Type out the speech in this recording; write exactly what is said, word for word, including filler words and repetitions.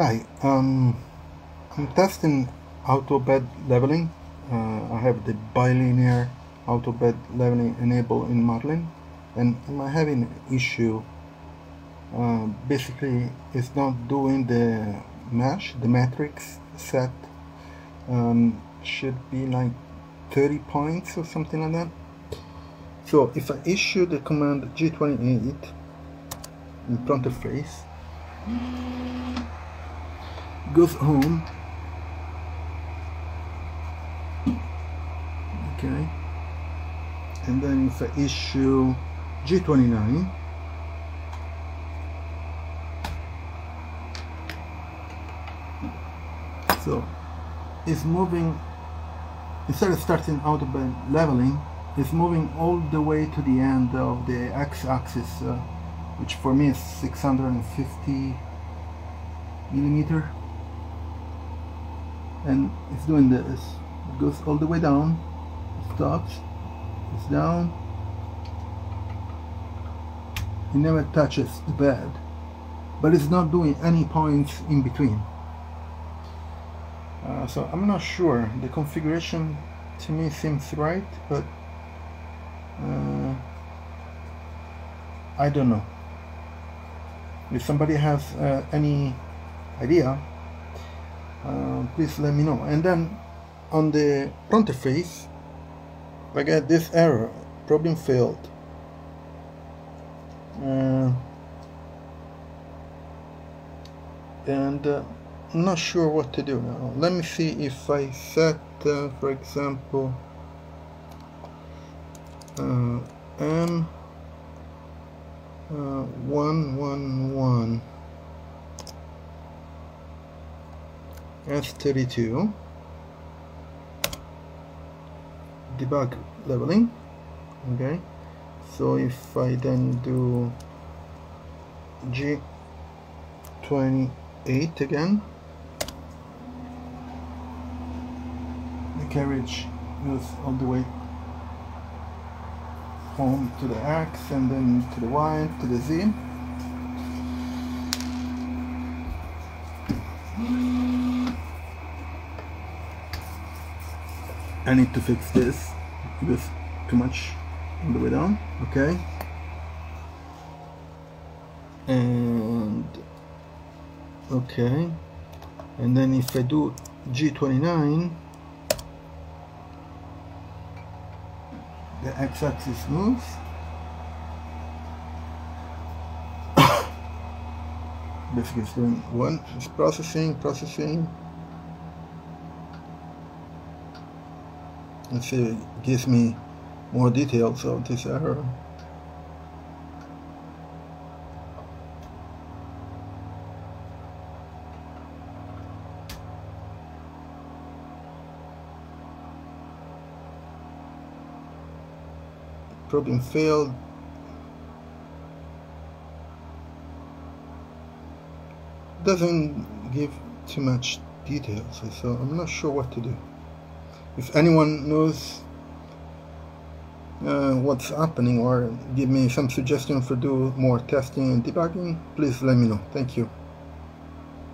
Hi, um, I'm testing auto-bed leveling. Uh, I have the bilinear auto-bed leveling enabled in Marlin, and I'm having an issue. Uh, basically, it's not doing the mesh, the matrix set. Um, should be like thirty points or something like that. So if I issue the command G twenty-eight in front of face, goes home. Okay, and then if I issue G twenty-nine, so it's moving. Instead of starting out by leveling, it's moving all the way to the end of the x-axis, uh, which for me is six hundred fifty millimeter. And it's doing this, it goes all the way down, it stops, it's down, it never touches the bed, but it's not doing any points in between. Uh, so I'm not sure, the configuration to me seems right, but uh, I don't know. If somebody has uh, any idea, Uh, please let me know. And then on the front face, I get this error, problem failed. Uh, and uh, I'm not sure what to do now. Let me see if I set, uh, for example, uh, M one eleven. F thirty-two, debug leveling. Okay, so if I then do G twenty-eight again, the carriage goes all the way home to the X, and then to the Y, to the Z. I need to fix this, it was too much on the way down. Okay, and okay, and then if I do G twenty-nine, the x-axis moves. Basically it's doing one, it's processing, processing. Let's see, it gives me more details of this error. Problem failed. Doesn't give too much details, so I'm not sure what to do. If anyone knows uh, what's happening, or give me some suggestion for do more testing and debugging, please let me know. Thank you.